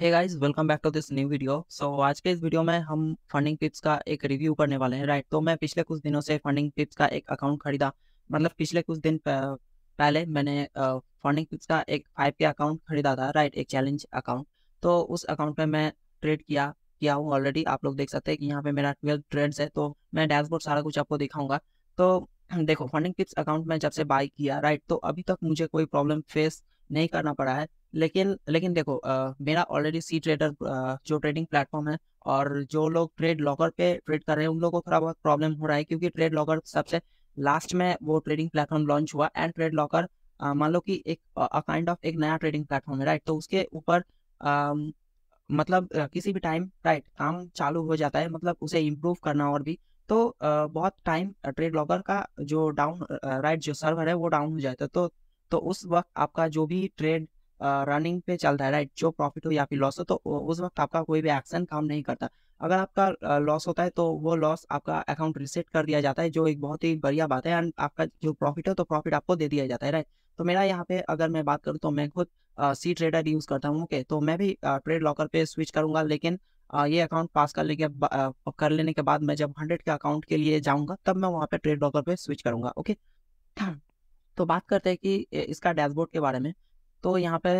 Hey guys, welcome back to this new video. So आज के इस वीडियो में हम फंडिंग पिप्स का एक रिव्यू करने वाले हैं, राइट। तो मैं पिछले कुछ दिनों से फंडिंग पिप्स का एक अकाउंट खरीदा, मतलब पिछले कुछ दिन पहले मैंने फंडिंग पिप्स का एक 5K अकाउंट खरीदा था, राइट, एक चैलेंज अकाउंट। तो उस अकाउंट में मैं ट्रेड किया हूँ ऑलरेडी। आप लोग देख सकते हैं कि यहाँ पे मेरा 12 ट्रेड्स है। तो मैं डैशबोर्ड सारा कुछ आपको दिखाऊंगा। तो देखो, फंडिंग पिप्स अकाउंट में जब से बाय किया, राइट, तो अभी तक मुझे कोई प्रॉब्लम फेस नहीं करना पड़ा है। लेकिन देखो, मेरा ऑलरेडी cTrader जो ट्रेडिंग प्लेटफॉर्म है, और जो लोग ट्रेड लॉकर पे ट्रेड कर रहे हैं उन लोगों को थोड़ा बहुत प्रॉब्लम हो रहा है, क्योंकि ट्रेड लॉकर सबसे लास्ट में वो ट्रेडिंग प्लेटफॉर्म लॉन्च हुआ। एंड ट्रेड लॉकर मान लो कि एक काइंड ऑफ एक नया ट्रेडिंग प्लेटफॉर्म है, राइट। तो उसके ऊपर मतलब किसी भी टाइम, राइट, काम चालू हो जाता है, मतलब उसे इम्प्रूव करना। और भी तो बहुत टाइम ट्रेड लॉकर का जो डाउन, राइट, जो सर्वर है वो डाउन हो जाता है। तो उस वक्त आपका जो भी ट्रेड रनिंग पे चलता है, राइट, जो प्रॉफिट हो या फिर लॉस हो, तो उस वक्त आपका कोई भी एक्शन काम नहीं करता। अगर आपका लॉस होता है तो वो लॉस आपका अकाउंट रिसेट कर दिया जाता है, जो एक बहुत ही बढ़िया बात है। एंड आपका जो प्रॉफिट हो तो प्रॉफिट आपको दे दिया जाता है, राइट। तो मेरा यहाँ पे अगर मैं बात करूँ तो मैं खुद cTrader यूज़ करता हूँ, ओके। तो मैं भी ट्रेड लॉकर पे स्विच करूँगा, लेकिन ये अकाउंट पास कर लेने के बाद मैं जब 100 के अकाउंट के लिए जाऊँगा तब मैं वहाँ पे ट्रेड लॉकर पे स्विच करूँगा, ओके। तो बात करते हैं कि इसका डैशबोर्ड के बारे में। तो यहाँ पे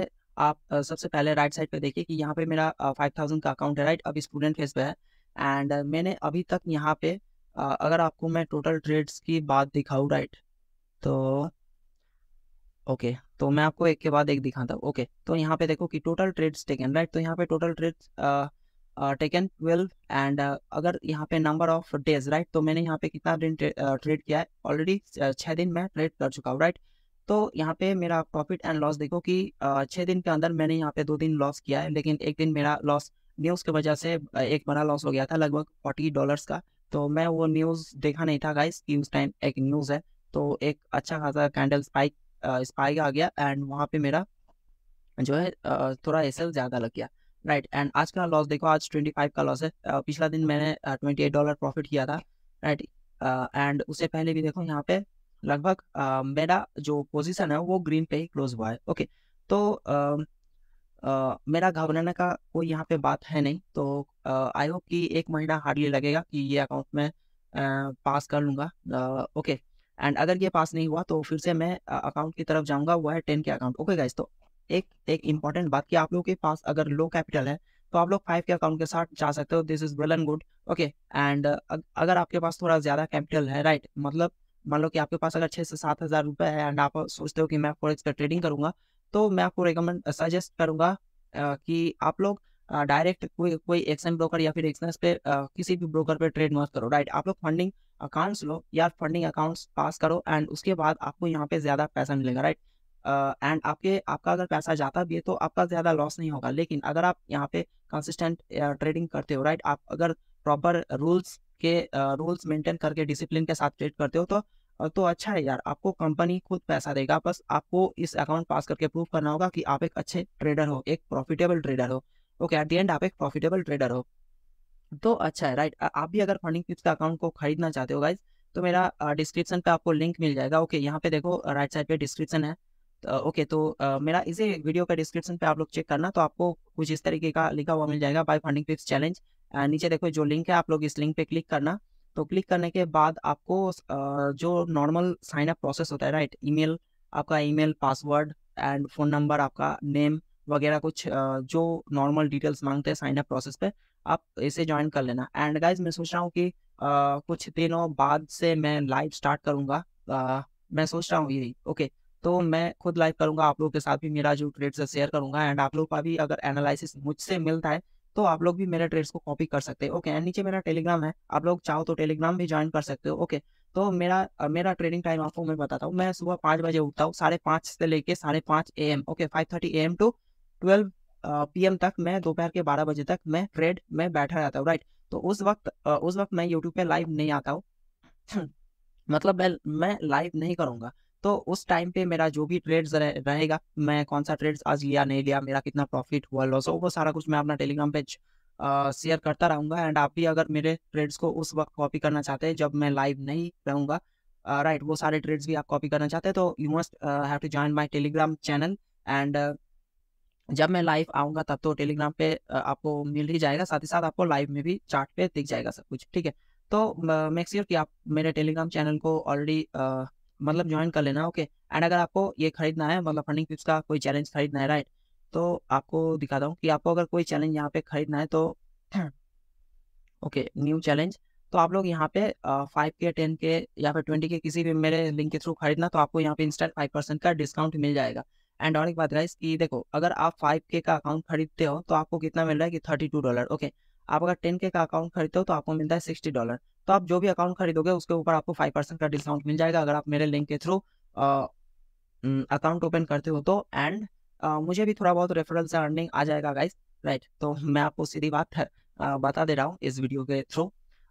आप सबसे पहले राइट साइड पे देखिए कि यहाँ पे मेरा 5000 का अकाउंट है, राइट, अभी स्टूडेंट फेज पे है। एंड मैंने अभी तक यहाँ पे अगर आपको मैं टोटल ट्रेड्स की बात दिखाऊँ, राइट, तो ओके, तो मैं आपको एक के बाद एक दिखाता हूँ, ओके। तो यहाँ पे देखो कि टोटल ट्रेड्स टेकन, राइट, तो यहाँ पे टोटल ट्रेड्स टेकन 12। एंड अगर यहाँ पे नंबर ऑफ डेज, राइट, तो मैंने यहाँ पे कितना दिन ट्रेड किया है, ऑलरेडी 6 दिन मैं ट्रेड कर चुका हूँ, राइट। तो यहाँ पे मेरा प्रॉफिट एंड लॉस देखो कि 6 दिन के अंदर मैंने यहाँ पे 2 दिन लॉस किया है, लेकिन एक दिन मेरा लॉस न्यूज़ की वजह से एक बड़ा लॉस हो गया था, लगभग $40 का। तो मैं वो न्यूज़ देखा नहीं था गाइस कि उस टाइम एक न्यूज़ है, तो एक अच्छा खासा कैंडल स्पाइक आ गया। एंड वहाँ पे मेरा जो है थोड़ा एसएल ज़्यादा लग गया, राइट। एंड आज का लॉस देखो, आज 25 का लॉस है। पिछला दिन मैंने $28 प्रॉफिट किया था, राइट। एंड उससे पहले भी देखो यहाँ पे लगभग मेरा जो पोजीशन है वो ग्रीन पे ही क्लोज हुआ है, ओके। तो मेरा घबराने का कोई यहाँ पे बात है नहीं। तो आई होप कि 1 महीना हार्डली लगेगा कि ये अकाउंट में पास कर लूँगा, ओके। एंड अगर ये पास नहीं हुआ तो फिर से मैं अकाउंट की तरफ जाऊँगा, वो है 10K अकाउंट, ओके गाइज। तो एक इम्पॉर्टेंट बात कि आप लोगों के पास अगर लो कैपिटल है तो आप लोग 5K अकाउंट के साथ जा सकते हो, this is well and good, okay. And अगर आपके पास थोड़ा ज़्यादा कैपिटल है, राइट, मतलब मान लो कि आपके पास अगर 6 से 7 हज़ार रुपये है एंड आप सोचते हो कि मैं फॉरेक्स का ट्रेडिंग करूँगा, तो मैं आपको सजेस्ट करूँगा कि आप लोग डायरेक्ट कोई एक्सएम ब्रोकर या फिर एक्सनेस पे किसी भी ब्रोकर पे ट्रेड मत करो, राइट। आप लोग फंडिंग अकाउंट्स लो या फंडिंग अकाउंट्स पास करो, एंड उसके बाद आपको यहाँ पे ज़्यादा पैसा मिलेगा, राइट। एंड आपका अगर पैसा जाता भी है तो आपका ज़्यादा लॉस नहीं होगा। लेकिन अगर आप यहाँ पे कंसिस्टेंट ट्रेडिंग करते हो, राइट, आप अगर प्रॉपर रूल्स मेंटेन करके डिसिप्लिन के साथ ट्रेड करते हो तो अच्छा है यार, आपको कंपनी खुद पैसा देगा। बस आपको इस अकाउंट पास करके प्रूव करना होगा कि आप एक अच्छे ट्रेडर हो, एक प्रॉफिटेबल ट्रेडर हो, ओके। एट द एंड आप एक प्रॉफिटेबल ट्रेडर हो तो अच्छा है, राइट। आप भी अगर फंडिंग पिप्स का अकाउंट को खरीदना चाहते हो गाइज, तो मेरा डिस्क्रिप्शन पे आपको लिंक मिल जाएगा, ओके। यहाँ पे देखो राइट साइड पे डिस्क्रिप्शन है, ओके। तो मेरा इसी वीडियो का डिस्क्रिप्शन पे आप लोग चेक करना, तो आपको कुछ इस तरीके का लिखा हुआ मिल जाएगा, बाय फंडिंग पिप्स चैलेंज। नीचे देखो जो लिंक है, आप लोग इस लिंक पे क्लिक करना। तो क्लिक करने के बाद आपको जो नॉर्मल साइन अप प्रोसेस होता है, राइट, ईमेल, आपका email, password and phone number, आपका नेम वगैरह कुछ जो नॉर्मल डिटेल्स मांगते हैं साइन अप प्रोसेस पे, आप इसे ज्वाइन कर लेना। एंड गाइज मैं सोच रहा हूँ कि कुछ दिनों बाद से मैं लाइव स्टार्ट करूँगा, मैं सोच रहा हूँ यही, ओके। तो मैं खुद लाइव करूँगा, आप लोगों के साथ भी मेरा जो ट्रेड्स है शेयर करूँगा। एंड आप लोग का भी अगर एनालिसिस मुझसे मिलता है तो आप लोग भी मेरे ट्रेड्स को कॉपी कर सकते हो, ओके। एंड नीचे मेरा टेलीग्राम है, आप लोग चाहो तो टेलीग्राम भी ज्वाइन कर सकते हो, ओके। तो मेरा ट्रेडिंग टाइम आपको मैं बताता हूँ। मैं सुबह 5 बजे उठता हूँ, 5:30 से लेके 5:30 AM, okay, 5:30 AM to 12 PM तक। मैं दोपहर के 12 बजे तक मैं ट्रेड में बैठा रहता हूँ, राइट। तो उस वक्त मैं यूट्यूब पर लाइव नहीं आता हूँ, मतलब मैं लाइव नहीं करूँगा। तो उस टाइम पे मेरा जो भी ट्रेड्स रहेगा, मैं कौन सा ट्रेड्स आज लिया, नहीं लिया, मेरा कितना प्रॉफिट हुआ, लॉस हुआ, वो सारा कुछ मैं अपना टेलीग्राम पे शेयर करता रहूँगा। एंड आप भी अगर मेरे ट्रेड्स को उस वक्त कॉपी करना चाहते हैं जब मैं लाइव नहीं रहूँगा, राइट, वो सारे ट्रेड्स भी आप कॉपी करना चाहते हैं तो you must have to join my Telegram channel. And जब मैं लाइव आऊंगा तब तो टेलीग्राम पे आपको मिल ही जाएगा, साथ ही साथ आपको लाइव में भी चार्ट पे दिख जाएगा सब कुछ, ठीक है। तो मेक श्योर कि आप मेरे टेलीग्राम चैनल को ऑलरेडी मतलब ज्वाइन कर लेना, ओके। एंड अगर आपको ये खरीदना है, मतलब फंडिंग पिप्स का कोई चैलेंज खरीदना है, राइट, तो आपको दिखाता हूँ कि आपको अगर कोई चैलेंज यहाँ पे खरीदना है तो ओके न्यू चैलेंज, तो आप लोग यहाँ पे 5K 10K या फिर 20K किसी भी मेरे लिंक के थ्रू खरीदना, तो आपको यहाँ पे इंस्टेंट 5% का डिस्काउंट मिल जाएगा। एंड और एक बात गाइस कि देखो, अगर आप 5K का अकाउंट खरीदते हो तो आपको कितना मिल रहा है कि $32, ओके। आप अगर 10K का अकाउंट खरीदते हो तो आपको मिलता है $60। तो आप जो भी अकाउंट खरीदोगे उसके ऊपर आपको 5% का डिस्काउंट मिल जाएगा अगर आप मेरे लिंक के थ्रू अकाउंट ओपन करते हो तो। एंड मुझे भी थोड़ा बहुत रेफरल से अर्निंग आ जाएगा गाइस, राइट। तो मैं आपको सीधी बात बता दे रहा हूँ इस वीडियो के थ्रू,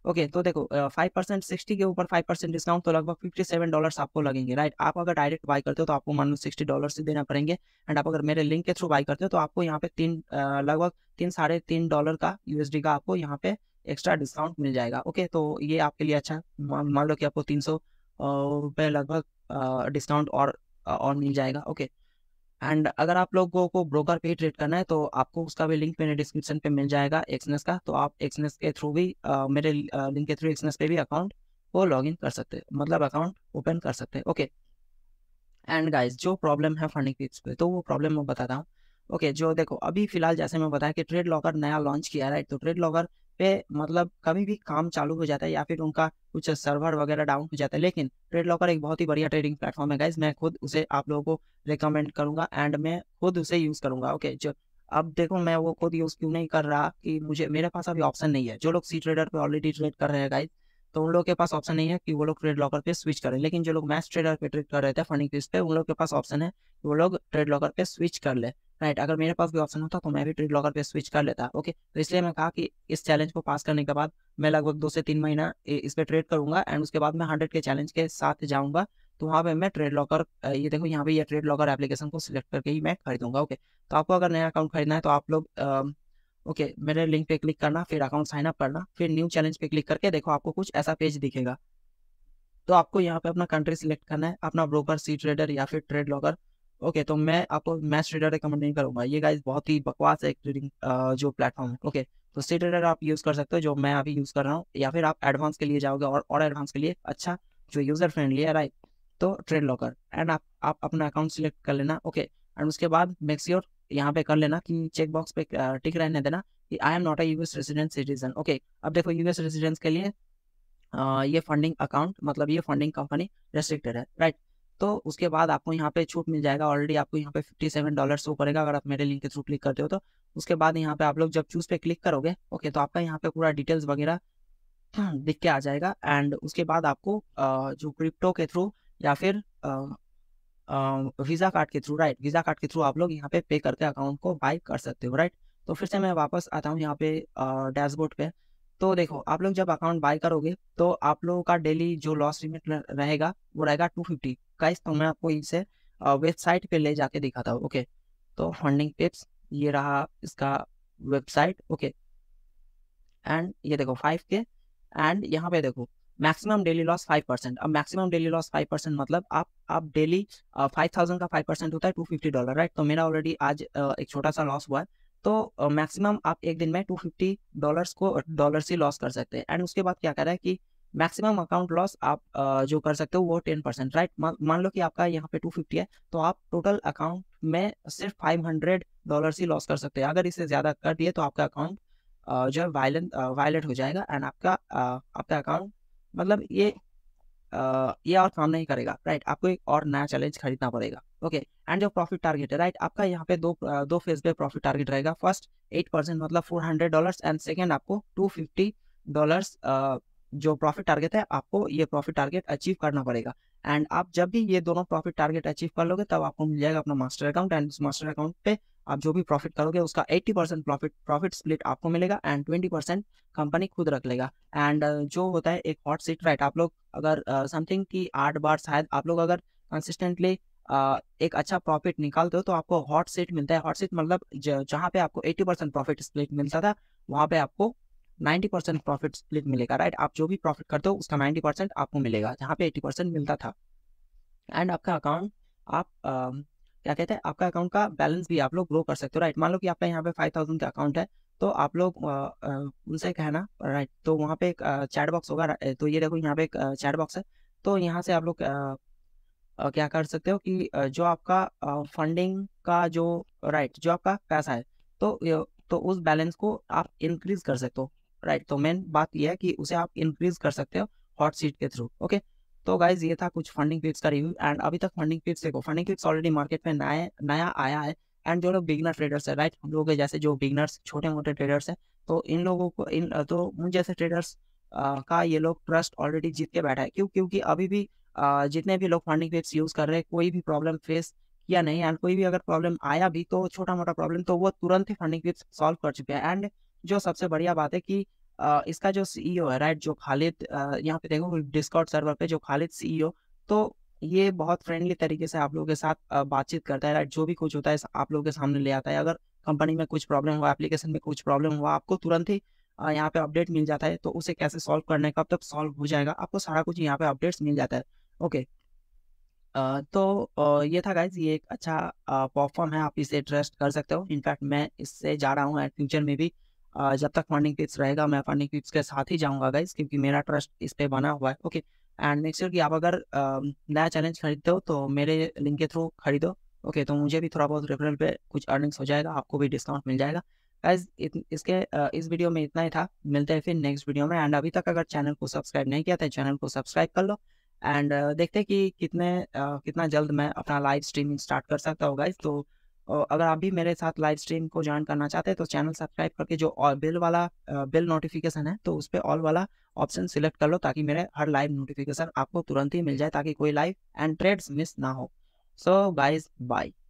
ओके। तो देखो 5% 60 के ऊपर 5% डिस्काउंट, तो लगभग $57 आपको लगेंगे, राइट। आप अगर डायरेक्ट बाई करते हो तो आपको मान लो $60 ही देना पड़ेंगे। एंड आप अगर मेरे लिंक के थ्रू बाई करते हो तो आपको यहाँ पे लगभग $3-3.5 का USD का आपको यहाँ पे एक्स्ट्रा डिस्काउंट मिल जाएगा, ओके। तो ये आपके लिए अच्छा, मान लो कि आपको ₹300 लगभग डिस्काउंट और मिल जाएगा, ओके। एंड अगर आप लोगों को ब्रोकर पे ही ट्रेड करना है तो आपको उसका भी लिंक मेरे डिस्क्रिप्शन पे मिल जाएगा एक्सनेस का। तो आप एक्सनेस के थ्रू भी मेरे लिंक के थ्रू एक्सनेस पे भी अकाउंट को लॉगिन कर सकते हैं, मतलब अकाउंट ओपन कर सकते हैं, ओके। एंड गाइस जो प्रॉब्लम है फंडिंग पिप्स पे, तो वो प्रॉब्लम मैं बताता हूँ, ओके। जो देखो अभी फिलहाल जैसे मैं बताया कि ट्रेड लॉकर नया लॉन्च किया है, राइट। तो ट्रेड लॉकर पे मतलब कभी भी काम चालू हो जाता है या फिर उनका कुछ सर्वर वगैरह डाउन हो जाता है, लेकिन ट्रेड लॉकर एक बहुत ही बढ़िया ट्रेडिंग प्लेटफॉर्म है गाइज। मैं खुद उसे आप लोगों को रिकमेंड करूंगा एंड मैं खुद उसे यूज करूंगा, ओके। जो अब देखो मैं वो खुद यूज क्यों नहीं कर रहा कि मेरे पास अभी ऑप्शन नहीं है। जो लोग cTrader पे ऑलरेडी ट्रेड कर रहे हैं गाइज, तो उन लोग के पास ऑप्शन नहीं है कि वो लोग ट्रेड लॉकर पे स्विच करें, लेकिन जो लोग MetaTrader पे ट्रेड कर रहे थे फंडिंग पिप्स पे, उन लोग के पास ऑप्शन है कि वो लोग ट्रेड लॉकर पे स्विच कर ले, राइट। अगर मेरे पास भी ऑप्शन होता तो मैं भी ट्रेड लॉकर पे स्विच कर लेता, ओके। तो इसलिए मैं कहा कि इस चैलेंज को पास करने के बाद मैं लगभग 2 से 3 महीना इस पे ट्रेड करूंगा एंड उसके बाद मैं 100K के चैलेंज के साथ जाऊंगा। तो वहाँ पे मैं ट्रेड लॉकर, ये देखो यहाँ पे ये ट्रेड लॉकर एप्लीकेशन को सिलेक्ट करके ही मैं खरीदूंगा, ओके। तो आपको अगर नया अकाउंट खरीदना है तो आप लोग ओके मेरे लिंक पे क्लिक करना, फिर अकाउंट साइन अप करना, फिर न्यू चैलेंज पे क्लिक करके देखो आपको कुछ ऐसा पेज दिखेगा। तो आपको यहाँ पे अपना कंट्री सिलेक्ट करना है, अपना ब्रोकर cTrader या फिर ट्रेड लॉकर, ओके। तो मैं आपको MetaTrader रिकमेंड नहीं करूंगा, ये गाइस बहुत ही बकवास एक ट्रेडिंग जो प्लेटफॉर्म है, ओके। तो cTrader आप यूज कर सकते हो जो मैं अभी यूज कर रहा हूँ, या फिर आप एडवांस के लिए जाओगे और एडवांस के लिए अच्छा जो यूजर फ्रेंडली है, राइट, तो ट्रेड लॉकर। एंड आप अपना अकाउंट सिलेक्ट कर लेना, ओके। एंड उसके बाद मेक श्योर यहाँ पे कर लेना कि चेकबॉक्स पे टिक रहने देना कि I am not a US resident citizen, okay. अब देखो यूएस रेजिडेंट के लिए ये फंडिंग अकाउंट मतलब ये फंडिंग कंपनी रेस्ट्रिक्टेड है, राइट। तो उसके बाद आपको यहाँ पे छूट मिल जाएगा, ऑलरेडी आपको यहाँ पे $57 शो करेगा अगर आप मेरे लिंक के थ्रू क्लिक करते हो तो। उसके बाद यहाँ पे आप लोग जब चूज पे क्लिक करोगे, ओके, तो आपका यहाँ पे पूरा डिटेल्स वगैरह दिख के आ जाएगा। एंड उसके बाद आपको जो क्रिप्टो के थ्रू या फिर वीजा कार्ड के थ्रू, राइट, वीजा कार्ड के थ्रू आप लोग यहाँ पे पे करके अकाउंट को बाय कर सकते हो, राइट। तो फिर से मैं वापस आता हूँ यहाँ पे डैशबोर्ड पे। तो देखो आप लोग जब अकाउंट बाय करोगे तो आप लोगों का डेली जो लॉस लिमिट रहेगा वो रहेगा 250 गाइस। तो मैं आपको इसे वेबसाइट पे ले जाके दिखाता हूँ, ओके। तो फंडिंग पिप्स ये रहा इसका वेबसाइट, ओके। एंड ये देखो 5K एंड यहाँ पे देखो मैक्सिमम डेली लॉस 5%। अब मैक्सिमम डेली लॉस 5% मतलब आप डेली 5000 का 5% होता है $250, राइट। तो मेरा ऑलरेडी आज एक छोटा सा लॉस हुआ है, तो मैक्सिमम आप एक दिन में $250 ही लॉस कर सकते हैं। एंड उसके बाद क्या कर रहा है कि मैक्सिमम अकाउंट लॉस आप जो कर सकते हो वो 10%, राइट। मान लो कि आपका यहाँ पे 250 है तो आप टोटल अकाउंट में सिर्फ $500 ही लॉस कर सकते हैं। अगर इससे ज़्यादा कर दिए तो आपका अकाउंट जो है वायलेट हो जाएगा एंड आपका अकाउंट मतलब ये और काम नहीं करेगा, राइट। आपको एक और नया चैलेंज खरीदना पड़ेगा, ओके। एंड जो प्रॉफिट टारगेट है, राइट, आपका यहाँ पे दो फेज पे प्रॉफिट टारगेट रहेगा। फर्स्ट 8% मतलब $400 एंड सेकेंड आपको $250 जो प्रॉफिट टारगेट है आपको ये प्रॉफिट टारगेट अचीव करना पड़ेगा। एंड आप जब भी ये दोनों प्रॉफिट टारगेट अचीव कर लोगे तब आपको मिल जाएगा अपना master account. And master account पे आप जो भी प्रॉफिट करोगे उसका 80% प्रॉफिट स्प्लिट आपको मिलेगा एंड 20% कंपनी खुद रख लेगा। एंड जो होता है एक हॉट सीट, राइट, आप लोग अगर समथिंग की 8 बार शायद आप लोग अगर कंसिस्टेंटली एक अच्छा प्रॉफिट निकालते हो तो आपको हॉट सीट मिलता है। हॉट सीट मतलब जहाँ पे आपको 80% प्रॉफिट स्प्लिट मिलता था वहाँ पे आपको 90% प्रॉफिट स्प्लिट मिलेगा, राइट। आप जो भी प्रॉफिट करते हो उसका 90% आपको मिलेगा जहाँ पे 80% मिलता था। एंड आपका अकाउंट आप क्या कहते हैं, आपका अकाउंट का बैलेंस भी आप लोग ग्रो कर सकते हो। राइट, मान लो कि आपका यहाँ पे 5000 का अकाउंट है, तो आप लोग उनसे कहना, राइट, तो वहाँ पे एक चैट बॉक्स होगा। तो ये देखो यहाँ पे एक चैट बॉक्स है, तो यहाँ से आप लोग क्या कर सकते हो कि जो आपका फंडिंग का जो राइट जो आपका पैसा है तो उस बैलेंस को आप इंक्रीज कर सकते हो। राइट, तो मेन बात यह है कि उसे आप इंक्रीज कर सकते हो हॉट सीट के थ्रू। ओके, तो गाइज ये था कुछ फंडिंग पिप्स का रिव्यू। एंड अभी तक फंडिंग पिप्स देखो, फंडिंग पिप्स ऑलरेडी मार्केट में नया आया है। एंड जो लोग बिगनर ट्रेडर्स है, राइट, हम लोग जैसे जो बिगनर्स छोटे मोटे ट्रेडर्स हैं, तो इन लोगों को तो मुझ जैसे ट्रेडर्स का ये लोग ट्रस्ट ऑलरेडी जीत के बैठा है। क्योंकि अभी भी जितने भी लोग फंडिंग पिप्स यूज कर रहे हैं, कोई भी प्रॉब्लम फेस किया नहीं। एंड कोई भी अगर प्रॉब्लम आया भी तो छोटा मोटा प्रॉब्लम, तो वो तुरंत ही फंडिंग पिप्स सॉल्व कर चुके हैं। एंड जो सबसे बढ़िया बात है कि इसका जो सीईओ है, राइट, जो खालिद, यहाँ पे देखो डिस्कॉर्ड सर्वर पे जो खालिद सीईओ, तो ये बहुत फ्रेंडली तरीके से आप लोगों के साथ बातचीत करता है। राइट, जो भी कुछ होता है आप लोगों के सामने ले आता है। अगर कंपनी में कुछ प्रॉब्लम हुआ, एप्लीकेशन में कुछ प्रॉब्लम हुआ, आपको तुरंत ही यहाँ पे अपडेट मिल जाता है। तो उसे कैसे सॉल्व करने का, कब तक सॉल्व हो जाएगा, आपको सारा कुछ यहाँ पे अपडेट्स मिल जाता है। ओके, तो ये था गाइज, ये एक अच्छा प्लेटफॉर्म है, आप इसे ट्रस्ट कर सकते हो। इनफैक्ट मैं इससे जा रहा हूँ एंड फ्यूचर में भी जब तक फंडिंग पिप्स रहेगा मैं फंडिंग पिप्स के साथ ही जाऊंगा गाइज, क्योंकि मेरा ट्रस्ट इस पे बना हुआ है। ओके, एंड मेक श्योर कि आप अगर नया चैलेंज खरीदते हो तो मेरे लिंक के थ्रू खरीदो। ओके, तो मुझे भी थोड़ा बहुत रेफरल पे कुछ अर्निंग्स हो जाएगा, आपको भी डिस्काउंट मिल जाएगा। गाइज इस वीडियो में इतना ही था, मिलते हैं फिर नेक्स्ट वीडियो में। एंड अभी तक अगर चैनल को सब्सक्राइब नहीं किया तो चैनल को सब्सक्राइब कर लो। एंड देखते हैं कि कितना जल्द मैं अपना लाइव स्ट्रीमिंग स्टार्ट कर सकता हूँ गाइज। तो अगर आप भी मेरे साथ लाइव स्ट्रीम को ज्वाइन करना चाहते हैं तो चैनल सब्सक्राइब करके जो बिल नोटिफिकेशन है तो उस पर ऑल वाला ऑप्शन सिलेक्ट कर लो, ताकि मेरे हर लाइव नोटिफिकेशन आपको तुरंत ही मिल जाए, ताकि कोई लाइव एंड ट्रेड्स मिस ना हो। So guys bye.